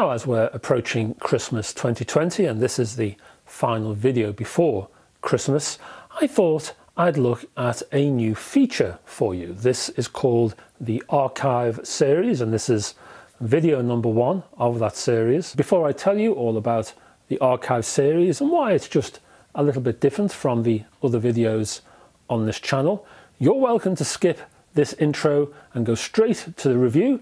Now, as we're approaching Christmas 2020, and this is the final video before Christmas, I thought I'd look at a new feature for you. This is called the Archive series, and this is video number 1 of that series. Before I tell you all about the Archive series and why it's just a little bit different from the other videos on this channel, you're welcome to skip this intro and go straight to the review.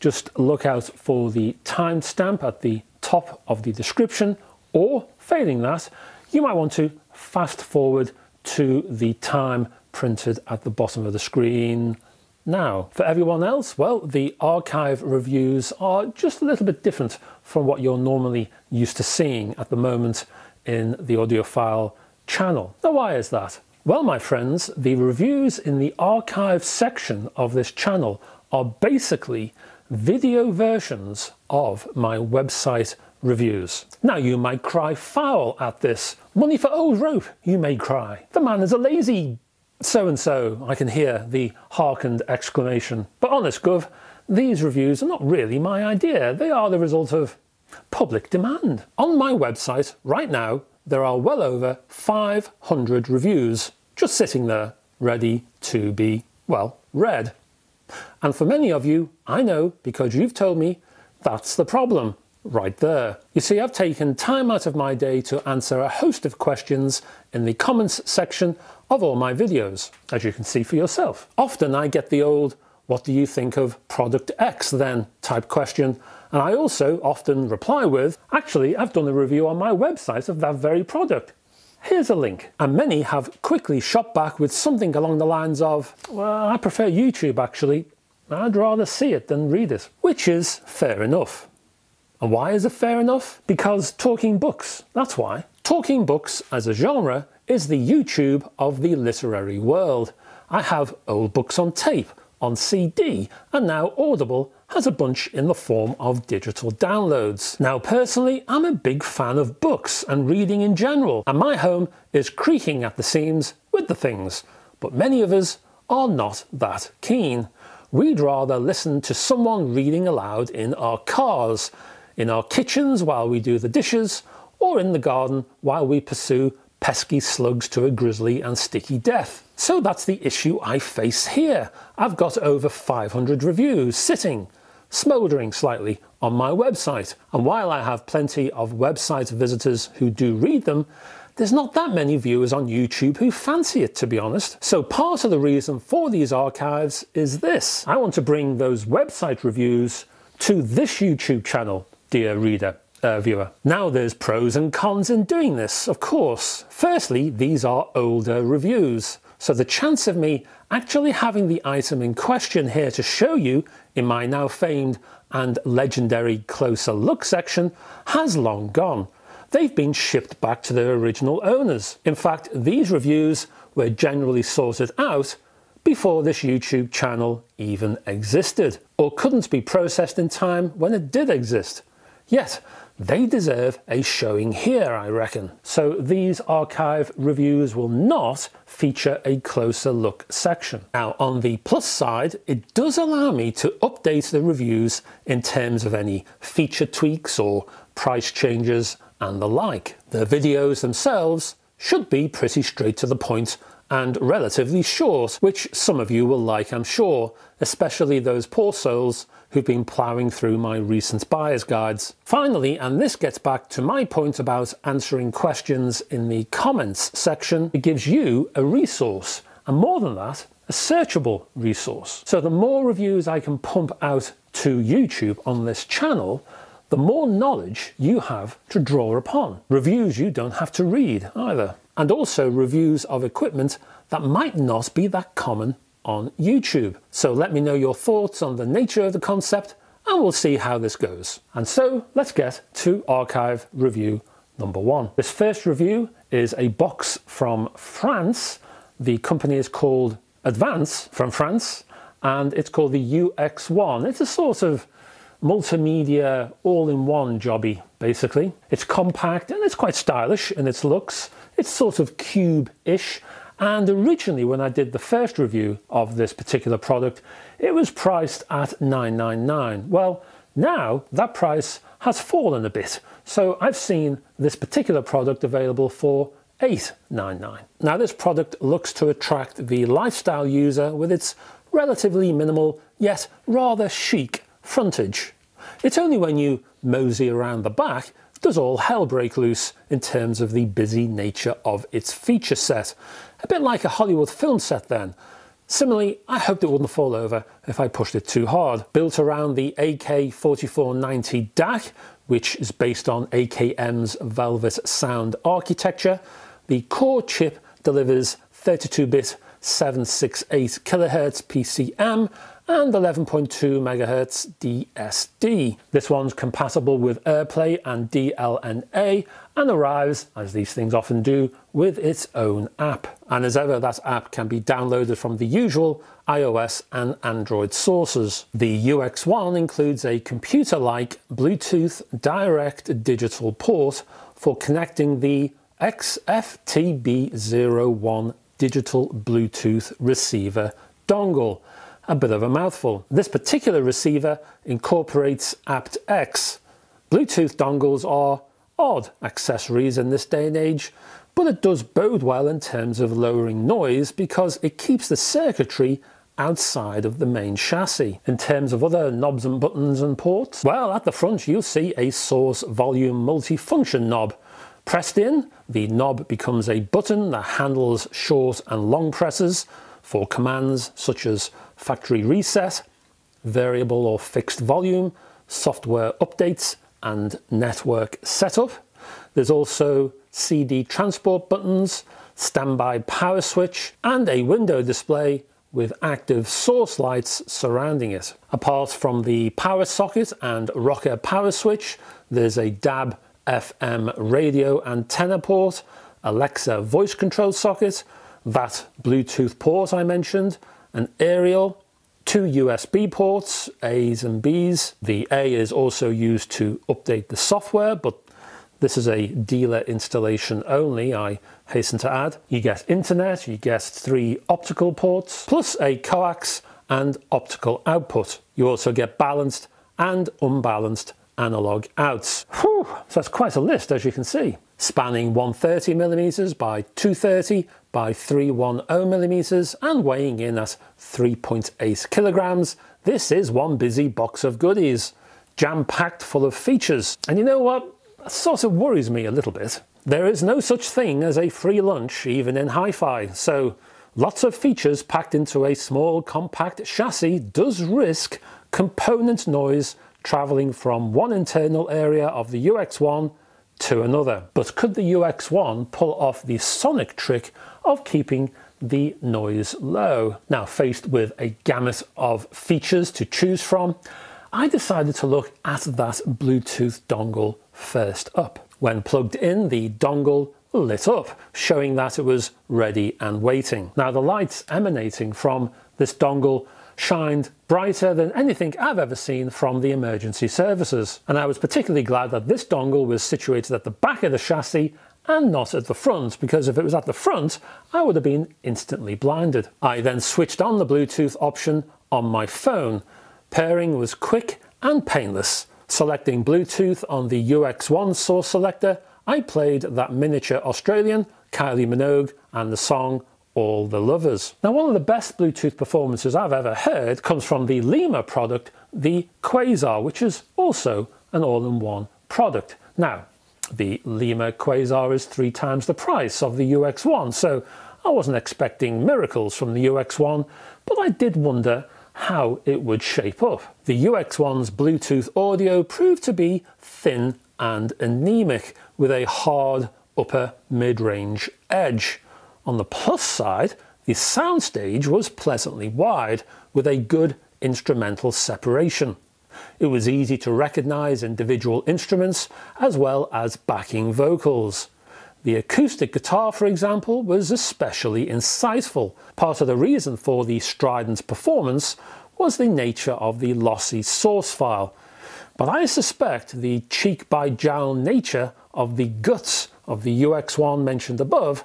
Just look out for the timestamp at the top of the description, or failing that, you might want to fast forward to the time printed at the bottom of the screen. Now, for everyone else, well, the archive reviews are just a little bit different from what you're normally used to seeing at the moment in the Audiophile channel. Now, why is that? Well, my friends, the reviews in the archive section of this channel are basically video versions of my website reviews. Now, you might cry foul at this. Money for old rope, you may cry. The man is a lazy so-and-so, I can hear the hearkened exclamation. But honest gov, these reviews are not really my idea. They are the result of public demand. On my website right now, there are well over 500 reviews just sitting there, ready to be, well, read. And for many of you, I know, because you've told me, that's the problem right there. You see, I've taken time out of my day to answer a host of questions in the comments section of all my videos, as you can see for yourself. Often I get the old, "What do you think of product X then?" type question. And I also often reply with, "Actually, I've done a review on my website of that very product. Here's a link." And many have quickly shot back with something along the lines of, "Well, I prefer YouTube actually. I'd rather see it than read it." Which is fair enough. And why is it fair enough? Because talking books, that's why. Talking books as a genre is the YouTube of the literary world. I have old books on tape, on CD, and now Audible has a bunch in the form of digital downloads. Now, personally, I'm a big fan of books and reading in general, and my home is creaking at the seams with the things, but many of us are not that keen. We'd rather listen to someone reading aloud in our cars, in our kitchens while we do the dishes, or in the garden while we pursue pesky slugs to a grisly and sticky death. So that's the issue I face here. I've got over 500 reviews sitting, smouldering slightly, on my website. And while I have plenty of website visitors who do read them, there's not that many viewers on YouTube who fancy it, to be honest. So part of the reason for these archives is this. I want to bring those website reviews to this YouTube channel, dear reader. Viewer. Now, there's pros and cons in doing this, of course. Firstly, these are older reviews, so the chance of me actually having the item in question here to show you in my now famed and legendary closer look section has long gone. They've been shipped back to their original owners. In fact, these reviews were generally sorted out before this YouTube channel even existed, or couldn't be processed in time when it did exist. Yet, they deserve a showing here, I reckon. So these archive reviews will not feature a closer look section. Now, on the plus side, it does allow me to update the reviews in terms of any feature tweaks or price changes and the like. The videos themselves should be pretty straight to the point and relatively short, which some of you will like, I'm sure, especially those poor souls who've been ploughing through my recent buyer's guides. Finally, and this gets back to my point about answering questions in the comments section, it gives you a resource, and more than that, a searchable resource. So the more reviews I can pump out to YouTube on this channel, the more knowledge you have to draw upon. Reviews you don't have to read either. And also reviews of equipment that might not be that common on YouTube. So let me know your thoughts on the nature of the concept, and we'll see how this goes. And so let's get to archive review number 1. This first review is a box from France. The company is called Advance from France, and it's called the UX1. It's a sort of multimedia all-in-one jobby, basically. It's compact and it's quite stylish in its looks. It's sort of cube-ish. And originally, when I did the first review of this particular product, it was priced at $9.99. Well, now that price has fallen a bit, so I've seen this particular product available for $8.99. Now this product looks to attract the lifestyle user with its relatively minimal yet rather chic frontage. It's only when you mosey around the back does all hell break loose in terms of the busy nature of its feature set. A bit like a Hollywood film set then. Similarly, I hoped it wouldn't fall over if I pushed it too hard. Built around the AK4490 DAC, which is based on AKM's Velvet Sound architecture, the core chip delivers 32-bit 768 kHz PCM and 11.2 MHz DSD. This one's compatible with AirPlay and DLNA and arrives, as these things often do, with its own app. And as ever, that app can be downloaded from the usual iOS and Android sources. The UX1 includes a computer-like Bluetooth direct digital port for connecting the XFTB01 digital Bluetooth receiver dongle. A bit of a mouthful. This particular receiver incorporates aptX. Bluetooth dongles are odd accessories in this day and age, but it does bode well in terms of lowering noise because it keeps the circuitry outside of the main chassis. In terms of other knobs and buttons and ports, well, at the front you'll see a source volume multifunction knob. Pressed in, the knob becomes a button that handles short and long presses for commands such as factory reset, variable or fixed volume, software updates, and network setup. There's also CD transport buttons, standby power switch, and a window display with active source lights surrounding it. Apart from the power socket and rocker power switch, there's a DAB FM radio antenna port, Alexa voice control socket, that Bluetooth port I mentioned, an aerial, two USB ports, A's and B's. The A is also used to update the software, but this is a dealer installation only, I hasten to add. You get internet, you get three optical ports, plus a coax and optical output. You also get balanced and unbalanced analog outs. Whew, so that's quite a list, as you can see. Spanning 130mm by 230 by 310mm and weighing in at 3.8 kilograms, this is one busy box of goodies, jam-packed full of features. And you know what? That sort of worries me a little bit. There is no such thing as a free lunch, even in hi-fi, so lots of features packed into a small, compact chassis does risk component noise traveling from one internal area of the UX1 to another. But could the UX1 pull off the sonic trick of keeping the noise low? Now, faced with a gamut of features to choose from, I decided to look at that Bluetooth dongle first up. When plugged in, the dongle lit up, showing that it was ready and waiting. Now, the lights emanating from this dongle shined brighter than anything I've ever seen from the emergency services. And I was particularly glad that this dongle was situated at the back of the chassis and not at the front, because if it was at the front, I would have been instantly blinded. I then switched on the Bluetooth option on my phone. Pairing was quick and painless. Selecting Bluetooth on the UX1 source selector, I played that miniature Australian, Kylie Minogue, and the song All the Lovers. Now, one of the best Bluetooth performances I've ever heard comes from the Lima product, the Quasar, which is also an all-in-one product. Now, the Lima Quasar is 3 times the price of the UX1, so I wasn't expecting miracles from the UX1, but I did wonder how it would shape up. The UX1's Bluetooth audio proved to be thin and anemic, with a hard upper mid-range edge. On the plus side, the soundstage was pleasantly wide, with a good instrumental separation. It was easy to recognise individual instruments as well as backing vocals. The acoustic guitar, for example, was especially insightful. Part of the reason for the strident performance was the nature of the lossy source file, but I suspect the cheek-by-jowl nature of the guts of the UX1 mentioned above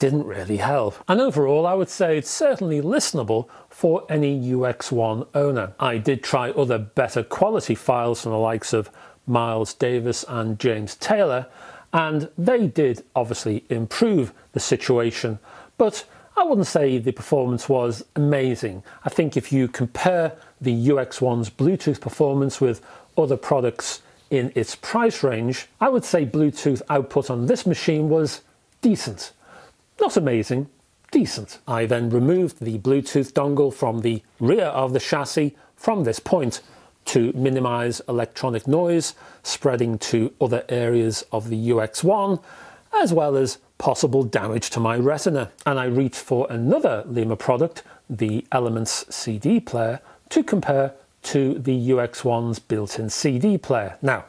didn't really help. And overall, I would say it's certainly listenable for any UX1 owner. I did try other better quality files from the likes of Miles Davis and James Taylor, and they did obviously improve the situation, but I wouldn't say the performance was amazing. I think if you compare the UX1's Bluetooth performance with other products in its price range, I would say Bluetooth output on this machine was decent. Not amazing, decent. I then removed the Bluetooth dongle from the rear of the chassis from this point to minimize electronic noise spreading to other areas of the UX1, as well as possible damage to my retina. And I reached for another Lima product, the Elements CD player, to compare to the UX1's built-in CD player. Now,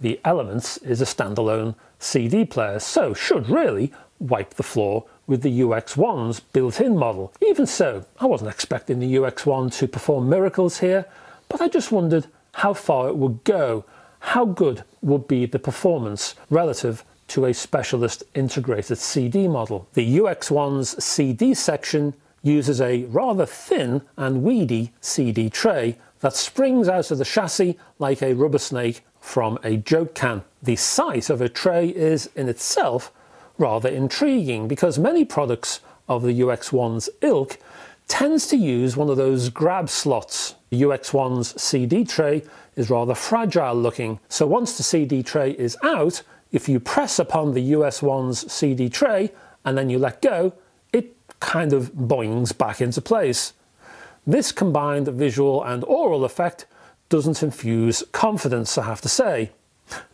the Elements is a standalone CD player, so should really wipe the floor with the UX1's built-in model. Even so, I wasn't expecting the UX1 to perform miracles here, but I just wondered how far it would go, how good would be the performance relative to a specialist integrated CD model. The UX1's CD section uses a rather thin and weedy CD tray that springs out of the chassis like a rubber snake from a joke can. The sight of a tray is in itself rather intriguing, because many products of the UX1's ilk tends to use one of those grab slots. The UX1's CD tray is rather fragile looking, so once the CD tray is out, if you press upon the UX1's CD tray and then you let go, it kind of boings back into place. This combined visual and oral effect doesn't infuse confidence, I have to say.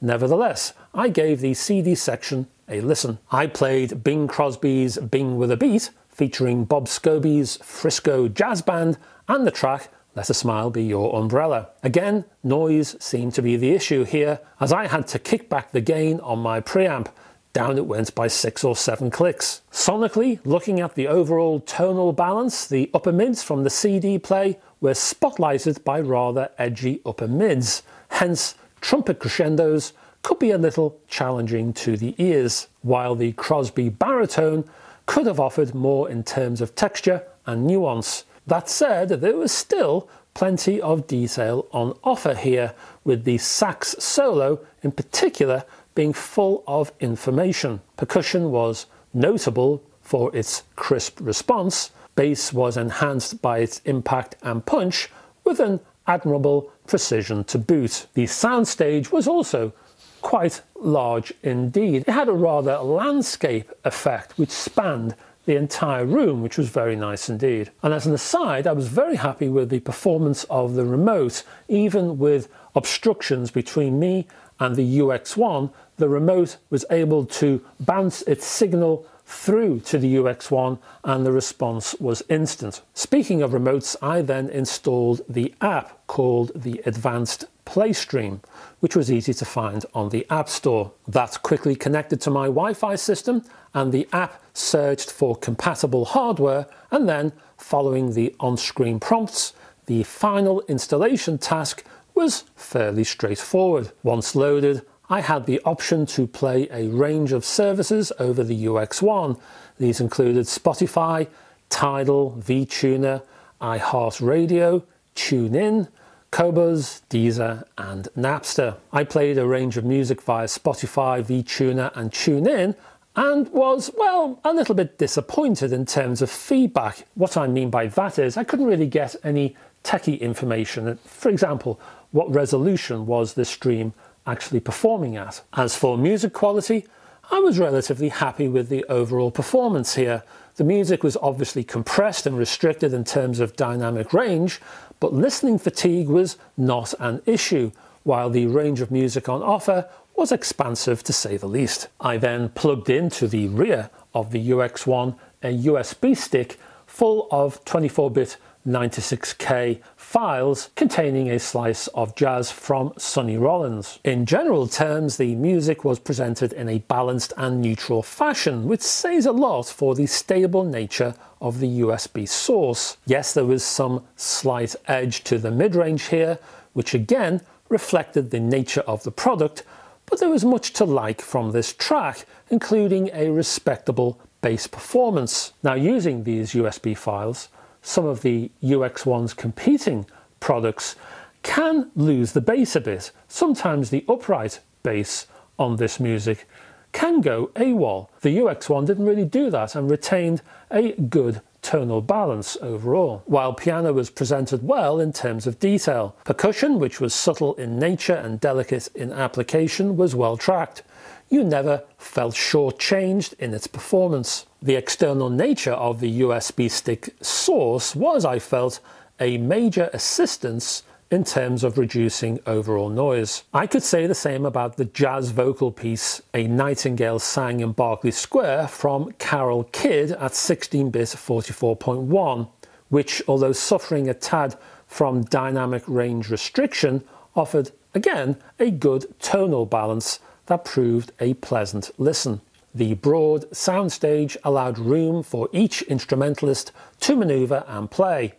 Nevertheless, I gave the CD section a listen. I played Bing Crosby's Bing with a Beat, featuring Bob Scobie's Frisco Jazz Band, and the track Let a Smile Be Your Umbrella. Again, noise seemed to be the issue here, as I had to kick back the gain on my preamp. Down it went by 6 or 7 clicks. Sonically, looking at the overall tonal balance, the upper mids from the CD play were spotlighted by rather edgy upper mids, hence trumpet crescendos could be a little challenging to the ears, while the Crosby baritone could have offered more in terms of texture and nuance. That said, there was still plenty of detail on offer here, with the sax solo in particular being full of information. Percussion was notable for its crisp response, bass was enhanced by its impact and punch, with an admirable precision to boot. The soundstage was also quite large indeed. It had a rather landscape effect which spanned the entire room, which was very nice indeed. And as an aside, I was very happy with the performance of the remote. Even with obstructions between me and the UX1, the remote was able to bounce its signal through to the UX1 and the response was instant. Speaking of remotes, I then installed the app called the Advanced PlayStream, which was easy to find on the App Store. That quickly connected to my Wi-Fi system, and the app searched for compatible hardware, and then, following the on-screen prompts, the final installation task was fairly straightforward. Once loaded, I had the option to play a range of services over the UX1. These included Spotify, Tidal, VTuner, iHeartRadio, TuneIn, Kobuz, Deezer and Napster. I played a range of music via Spotify, VTuner and TuneIn, and was, well, a little bit disappointed in terms of feedback. What I mean by that is I couldn't really get any techie information. For example, what resolution was this stream actually performing at? As for music quality, I was relatively happy with the overall performance here. The music was obviously compressed and restricted in terms of dynamic range, but listening fatigue was not an issue, while the range of music on offer was expansive to say the least. I then plugged into the rear of the UX1 a USB stick full of 24-bit 96K files containing a slice of jazz from Sonny Rollins. In general terms, the music was presented in a balanced and neutral fashion, which says a lot for the stable nature of the USB source. Yes, there was some slight edge to the mid-range here, which again reflected the nature of the product, but there was much to like from this track, including a respectable bass performance. Now, using these USB files, some of the UX1's competing products can lose the bass a bit. Sometimes the upright bass on this music can go AWOL. The UX1 didn't really do that and retained a good tonal balance overall, while piano was presented well in terms of detail. Percussion, which was subtle in nature and delicate in application, was well tracked. You never felt shortchanged in its performance. The external nature of the USB stick source was, I felt, a major assistance in terms of reducing overall noise. I could say the same about the jazz vocal piece A Nightingale Sang in Berkeley Square from Carole Kidd at 16-bit 44.1, which, although suffering a tad from dynamic range restriction, offered, again, a good tonal balance that proved a pleasant listen. The broad soundstage allowed room for each instrumentalist to maneuver and play.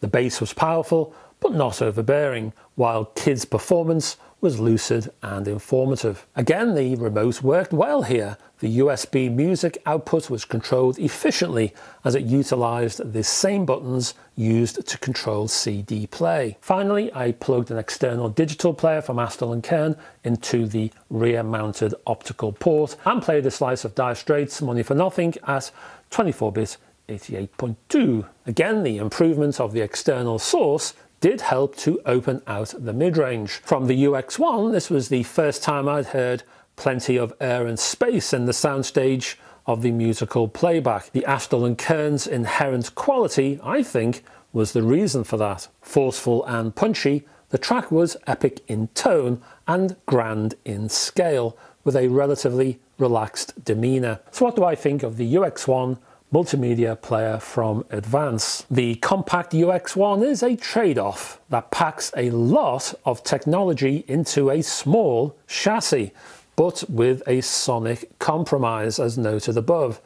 The bass was powerful, but not overbearing, while Kidd's performance was lucid and informative. Again, the remote worked well here. The USB music output was controlled efficiently as it utilized the same buttons used to control CD play. Finally, I plugged an external digital player from Astle & Kern into the rear-mounted optical port and played a slice of Dire Straits' Money for Nothing at 24-bit 88.2. Again, the improvement of the external source did help to open out the mid-range. From the UX1, this was the first time I'd heard plenty of air and space in the soundstage of the musical playback. The Astle & Kern's inherent quality, I think, was the reason for that. Forceful and punchy, the track was epic in tone and grand in scale, with a relatively relaxed demeanour. So what do I think of the UX1 multimedia player from Advance? The compact UX1 is a trade-off that packs a lot of technology into a small chassis, but with a sonic compromise as noted above.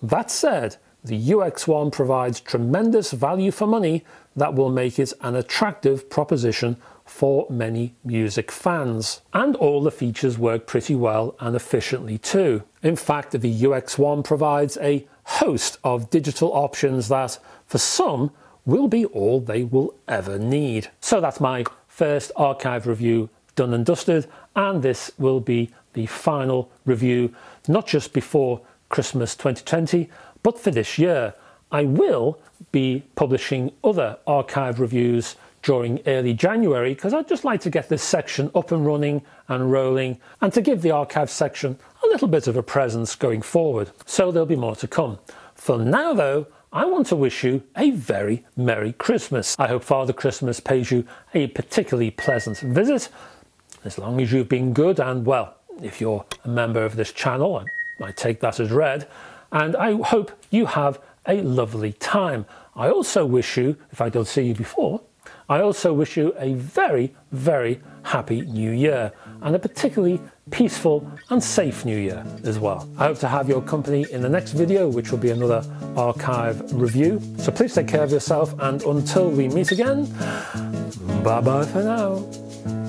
That said, the UX1 provides tremendous value for money that will make it an attractive proposition for many music fans. And all the features work pretty well and efficiently too. In fact, the UX1 provides a host of digital options that, for some, will be all they will ever need. So that's my first archive review done and dusted, and this will be the final review, not just before Christmas 2020, but for this year. I will be publishing other archive reviews during early January, because I'd just like to get this section up and running and rolling, and to give the archive section a little bit of a presence going forward. So there'll be more to come. For now though, I want to wish you a very Merry Christmas. I hope Father Christmas pays you a particularly pleasant visit, as long as you've been good, and well, if you're a member of this channel, I take that as read, and I hope you have a lovely time. I also wish you, if I don't see you before, I also wish you a very, very happy new year, and a particularly peaceful and safe new year as well. I hope to have your company in the next video, which will be another archive review. So please take care of yourself, and until we meet again, bye bye for now.